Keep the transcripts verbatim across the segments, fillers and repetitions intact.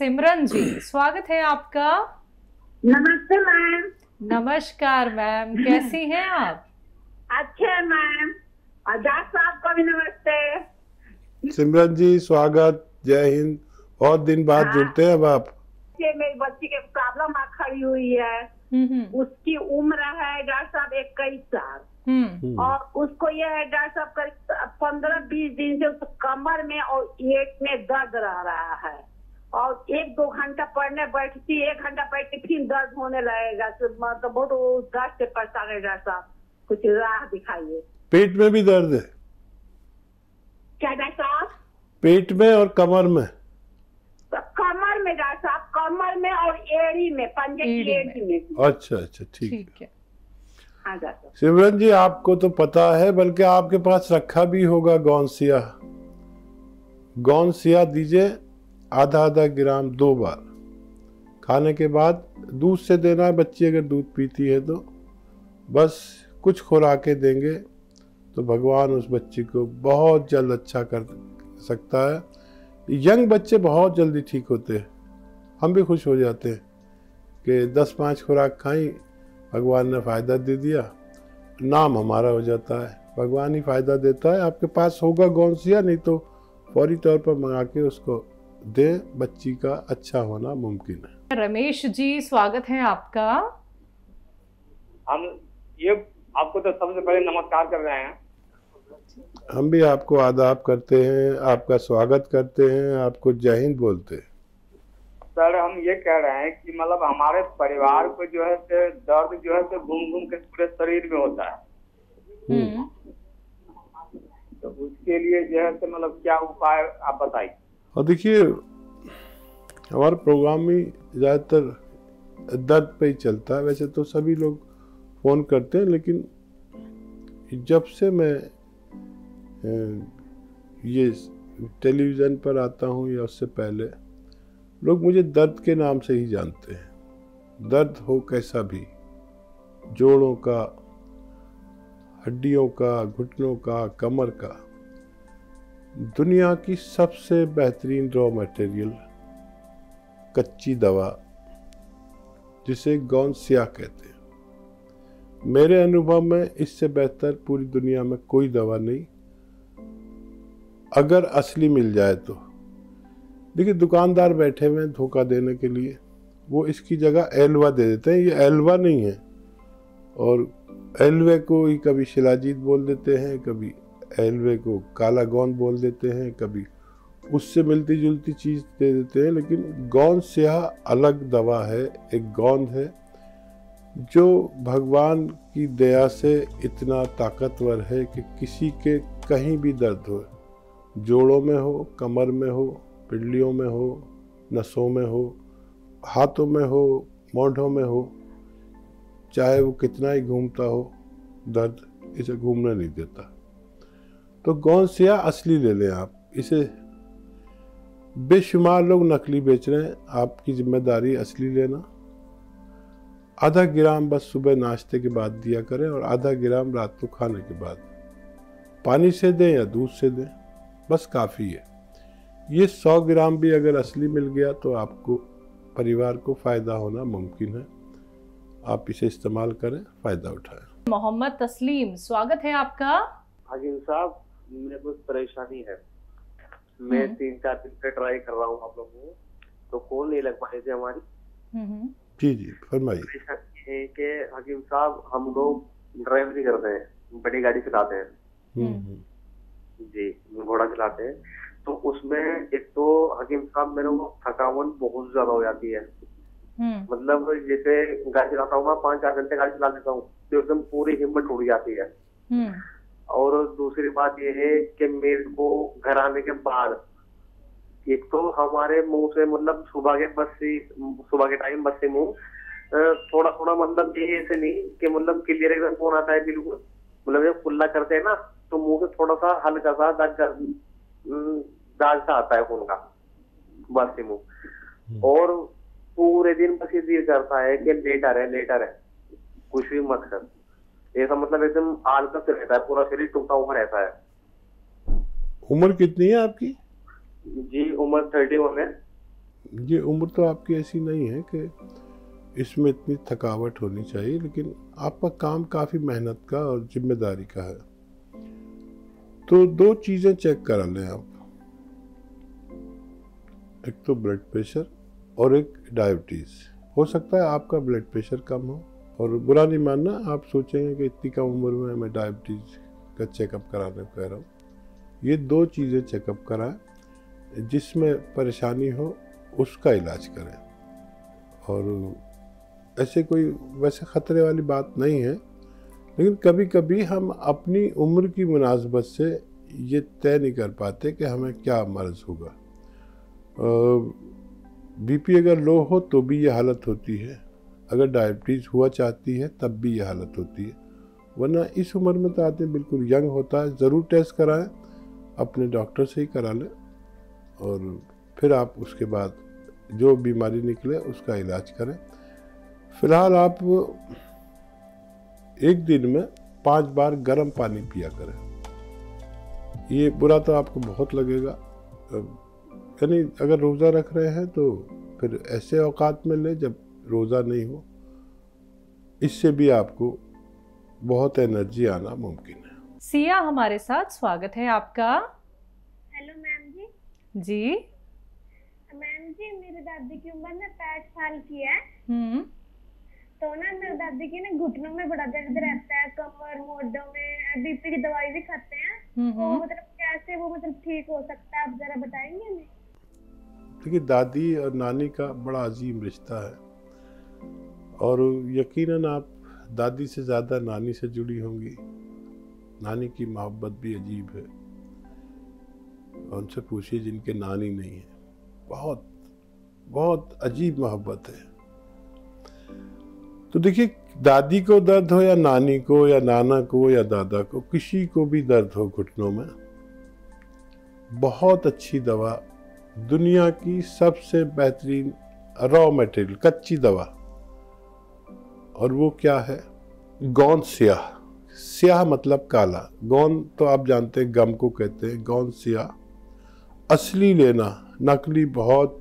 सिमरन जी, स्वागत है आपका। नमस्ते मैम। नमस्कार मैम, कैसी हैं आप? अच्छे हैं मैम। आजाद साहब को भी नमस्ते। सिमरन जी स्वागत, जय हिंद। बहुत दिन बाद जुड़ते हैं अब आप। ये मेरी बच्ची के प्रॉब्लम आ खड़ी हुई है, उसकी उम्र है डॉक्टर साहब इक्कीस साल, और उसको यह है डॉक्टर साहब करीब पंद्रह बीस दिन से उसको कमर में और पेट में दर्द रह रहा है, और एक दो घंटा पढ़ने बैठती, एक घंटा बैठती फिर दर्द होने लगेगा, मतलब बहुत उस दर्द से परेशान है डॉक्टर साहब, कुछ राह दिखाइए। पेट में भी दर्द है क्या डॉक्टर साहब? पेट में और कमर में। तो कमर में डॉक्टर साहब, कमर में और एड़ी में, पंजे की एड़ी में। अच्छा अच्छा, ठीक ठीक है। हाँ डॉक्टर साहब। सिमरन जी आपको तो पता है, बल्कि आपके पास रखा भी होगा गौंसिया। गौंसिया दीजिए आधा आधा ग्राम दो बार, खाने के बाद दूध से देना है, बच्ची अगर दूध पीती है तो। बस कुछ खुराकें देंगे तो भगवान उस बच्ची को बहुत जल्द अच्छा कर सकता है। यंग बच्चे बहुत जल्दी ठीक होते हैं, हम भी खुश हो जाते हैं कि दस पाँच खुराक खाई, भगवान ने फ़ायदा दे दिया, नाम हमारा हो जाता है। भगवान ही फ़ायदा देता है। आपके पास होगा गौंसिया, नहीं तो फौरी तौर पर मंगा के उसको दे, बच्ची का अच्छा होना मुमकिन है। रमेश जी स्वागत है आपका। हम ये आपको तो सबसे पहले नमस्कार कर रहे हैं। हम भी आपको आदाब करते हैं, आपका स्वागत करते हैं, आपको जय हिंद बोलते हैं। सर हम ये कह रहे हैं कि मतलब हमारे परिवार को जो है से दर्द जो है से घूम घूम के पूरे शरीर में होता है, तो उसके लिए जो है से मतलब क्या उपाय आप बताइए। और देखिए हमारा प्रोग्राम में ज़्यादातर दर्द पे ही चलता है, वैसे तो सभी लोग फ़ोन करते हैं, लेकिन जब से मैं ये टेलीविज़न पर आता हूँ या उससे पहले, लोग मुझे दर्द के नाम से ही जानते हैं। दर्द हो कैसा भी, जोड़ों का, हड्डियों का, घुटनों का, कमर का, दुनिया की सबसे बेहतरीन रॉ मटेरियल कच्ची दवा जिसे गौंसिया कहते हैं। मेरे अनुभव में इससे बेहतर पूरी दुनिया में कोई दवा नहीं, अगर असली मिल जाए तो। देखिए दुकानदार बैठे हुए हैं धोखा देने के लिए, वो इसकी जगह एलवा दे देते हैं। ये एलवा नहीं है, और एलवे को ही कभी शिलाजीत बोल देते हैं, कभी एलवे को काला गौंद बोल देते हैं, कभी उससे मिलती जुलती चीज़ दे देते हैं। लेकिन गौंसिया अलग दवा है, एक गौंद है जो भगवान की दया से इतना ताकतवर है कि किसी के कहीं भी दर्द हो, जोड़ों में हो, कमर में हो, पिंडलियों में हो, नसों में हो, हाथों में हो, मोढ़ों में हो, चाहे वो कितना ही घूमता हो, दर्द इसे घूमने नहीं देता। तो गौंसिया असली ले लें आप, इसे बेशुमार लोग नकली बेच रहे हैं, आपकी जिम्मेदारी असली लेना। आधा ग्राम बस सुबह नाश्ते के बाद दिया करें, और आधा ग्राम रात को खाने के बाद, पानी से दें या दूध से दें, बस काफ़ी है। ये सौ ग्राम भी अगर असली मिल गया तो आपको परिवार को फ़ायदा होना मुमकिन है। आप इसे इस्तेमाल करें, फ़ायदा उठाएं। मोहम्मद तस्लीम स्वागत है आपका। हाजी साहब मेरे को परेशानी है, मैं तीन चार दिन से ट्राई कर रहा हूँ आप लोगों को, तो कॉल नहीं लग पा रही थी हमारी। जी जी फरमाइए। कि हकीम साहब हम लोग ड्राइवरी करते हैं, बड़ी गाड़ी चलाते हैं जी, घोड़ा चलाते हैं, तो उसमें एक तो हकीम साहब मेरे को थकावन बहुत ज्यादा हो जाती है। मतलब जैसे गाड़ी चलाता हूँ मैं, पाँच चार घंटे गाड़ी चला देता हूँ तो एकदम पूरी हिम्मत टूट जाती है। और दूसरी बात यह है कि मेरे को घर आने के बाद एक तो हमारे मुंह से मतलब सुबह के बस से सुबह के टाइम बस से मुंह थोड़ा थोड़ा मतलब ये ऐसे नहीं कि मतलब क्लियर एकदम फोन आता है, बिल्कुल मतलब जब कुल्ला करते हैं ना तो मुंह से थोड़ा सा हल्का सा दाग दाग सा आता है फोन का बस से मुंह, और पूरे दिन बस ये जिद करता है कि लेटा रहे लेटा रहे कुछ भी मत कर, ऐसा मतलब एकदम आलकत रहता है, पूरा शरीर टूटा हुआ रहता है। उम्र कितनी है आपकी? जी उम्र थर्टी वन है। ये उम्र तो आपकी ऐसी नहीं है कि इसमें इतनी थकावट होनी चाहिए, लेकिन आपका काम काफ़ी मेहनत का और जिम्मेदारी का है। तो दो चीज़ें चेक करा लें आप, एक तो ब्लड प्रेशर और एक डायबिटीज़। हो सकता है आपका ब्लड प्रेशर कम हो, और बुरा नहीं मानना, आप सोचेंगे कि इतनी कम उम्र में मैं डायबिटीज़ का चेकअप कराने को कह रहा हूँ। ये दो चीज़ें चेकअप कराएं, जिसमें परेशानी हो उसका इलाज करें। और ऐसे कोई वैसे ख़तरे वाली बात नहीं है, लेकिन कभी कभी हम अपनी उम्र की मुनासबत से ये तय नहीं कर पाते कि हमें क्या मर्ज़ होगा। बीपी अगर लो हो तो भी ये हालत होती है, अगर डायबिटीज़ हुआ चाहती है तब भी ये हालत होती है, वरना इस उम्र में तो आदमी बिल्कुल यंग होता है। ज़रूर टेस्ट कराएं, अपने डॉक्टर से ही करा लें, और फिर आप उसके बाद जो बीमारी निकले उसका इलाज करें। फ़िलहाल आप एक दिन में पाँच बार गर्म पानी पिया करें। ये बुरा तो आपको बहुत लगेगा, यानी अगर रोज़ा रख रहे हैं तो फिर ऐसे औकात में लें जब रोज़ा नहीं हो, इससे भी आपको बहुत एनर्जी आना मुमकिन है। सिया हमारे साथ, स्वागत है आपका। हेलो मैम जी। जी मैम जी, मेरे दादी की उम्र ना पैंठ साल की है। हम्म। तो ना मेरे दादी की ना घुटनों में बड़ा दर्द रहता है, कमर मोड़ों में। बीपी की दवाई भी खाते हैं, वो मतलब कैसे वो मतलब ठीक हो सकता है, आप जरा बताएंगे हमें? देखिए, दादी और नानी का बड़ा अजीम रिश्ता है, और यकीनन आप दादी से ज़्यादा नानी से जुड़ी होंगी। नानी की मोहब्बत भी अजीब है, और उनसे पूछिए जिनके नानी नहीं है, बहुत बहुत अजीब मोहब्बत है। तो देखिए, दादी को दर्द हो या नानी को या नाना को या दादा को, किसी को भी दर्द हो घुटनों में, बहुत अच्छी दवा, दुनिया की सबसे बेहतरीन रॉ मटेरियल, कच्ची दवा, और वो क्या है? गौंसिया। सियाह मतलब काला, गौन तो आप जानते हैं गम को कहते हैं, गौंसिया असली लेना, नकली बहुत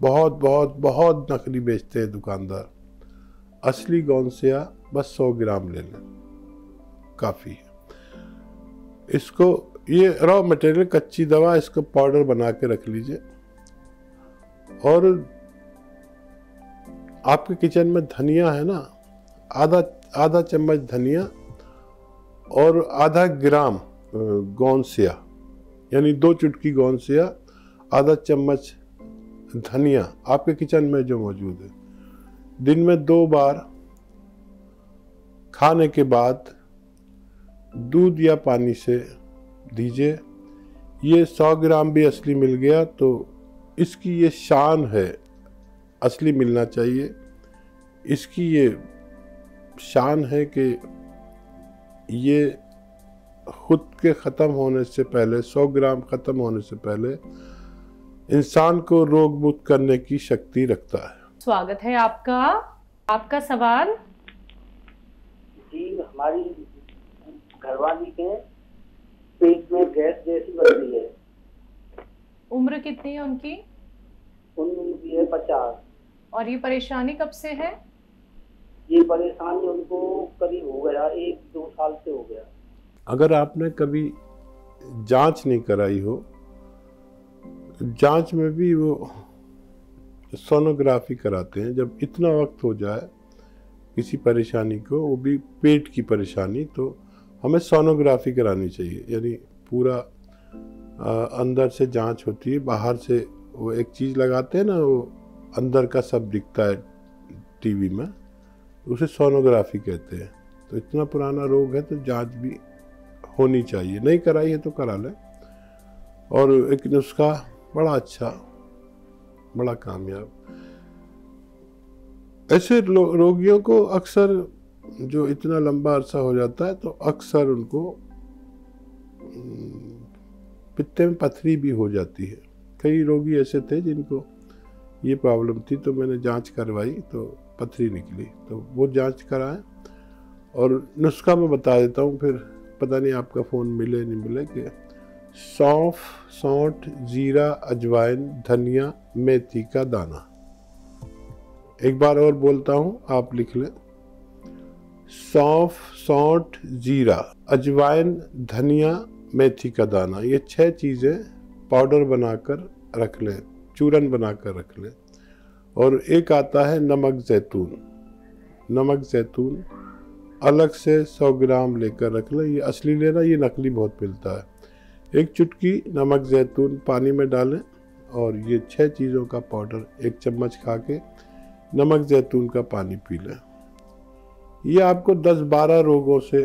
बहुत बहुत बहुत नकली बेचते हैं दुकानदार। असली गौंसिया बस सौ ग्राम ले लें, काफ़ी है। इसको, ये रॉ मटेरियल कच्ची दवा, इसको पाउडर बना के रख लीजिए, और आपके किचन में धनिया है ना, आधा आधा चम्मच धनिया और आधा ग्राम गौंसिया, यानी दो चुटकी गौंसिया, आधा चम्मच धनिया, आपके किचन में जो मौजूद है। दिन में दो बार खाने के बाद दूध या पानी से दीजिए। ये सौ ग्राम भी असली मिल गया, तो इसकी ये शान है, असली मिलना चाहिए, इसकी ये शान है कि ये खुद के ख़त्म होने से पहले, सौ ग्राम ख़त्म होने से पहले इंसान को रोग मुक्त करने की शक्ति रखता है। स्वागत है आपका, आपका सवाल। जी, हमारी घरवाली के पेट में गैस जैसी बन रही है। उम्र कितनी है उनकी? उनकी है पचास। और ये परेशानी कब से है? ये परेशानी उनको करीब हो गया एक दो साल से हो गया। अगर आपने कभी जांच नहीं कराई हो, जांच में भी वो सोनोग्राफी कराते हैं, जब इतना वक्त हो जाए किसी परेशानी को, वो भी पेट की परेशानी, तो हमें सोनोग्राफी करानी चाहिए, यानी पूरा आ, अंदर से जांच होती है, बाहर से वो एक चीज़ लगाते हैं ना, वो अंदर का सब दिखता है टीवी में, उसे सोनोग्राफी कहते हैं। तो इतना पुराना रोग है तो जांच भी होनी चाहिए, नहीं कराई है तो करा लें। और एक नुस्खा बड़ा अच्छा, बड़ा कामयाब, ऐसे रो, रोगियों को अक्सर, जो इतना लंबा अरसा हो जाता है तो अक्सर उनको पित्ते में पथरी भी हो जाती है। कई रोगी ऐसे थे जिनको ये प्रॉब्लम थी, तो मैंने जांच करवाई तो पथरी निकली, तो वो जांच कराएं। और नुस्खा मैं बता देता हूँ, फिर पता नहीं आपका फ़ोन मिले नहीं मिले, कि सौंफ, सौंठ, जीरा, अजवाइन, धनिया, मेथी का दाना। एक बार और बोलता हूँ, आप लिख लें। सौंफ, सौंठ, जीरा, अजवाइन, धनिया, मेथी का दाना, ये छह चीज़ें पाउडर बनाकर रख लें, चूरन बनाकर रख लें। और एक आता है नमक जैतून। नमक जैतून अलग से सौ ग्राम लेकर रख लें। ये असली लेना, ये नकली बहुत मिलता है। एक चुटकी नमक जैतून पानी में डालें और ये छह चीज़ों का पाउडर एक चम्मच खा के नमक जैतून का पानी पी लें। ये आपको दस बारह रोगों से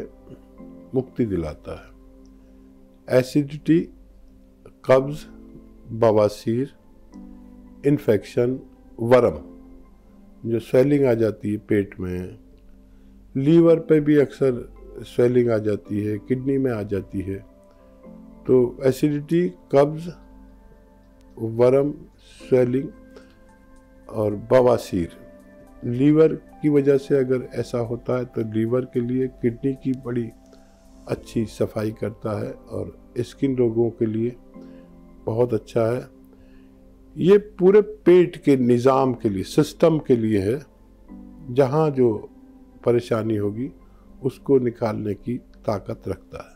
मुक्ति दिलाता है। एसिडिटी, कब्ज़, बवासीर, इन्फेक्शन, वर्म जो स्वेलिंग आ जाती है पेट में, लीवर पे भी अक्सर स्वेलिंग आ जाती है, किडनी में आ जाती है। तो एसिडिटी, कब्ज़, वर्म, स्वेलिंग और बवासीर, लीवर की वजह से अगर ऐसा होता है तो लीवर के लिए किडनी की बड़ी अच्छी सफाई करता है और स्किन रोगों के लिए बहुत अच्छा है। ये पूरे पेट के निज़ाम के लिए, सिस्टम के लिए है। जहाँ जो परेशानी होगी उसको निकालने की ताकत रखता है।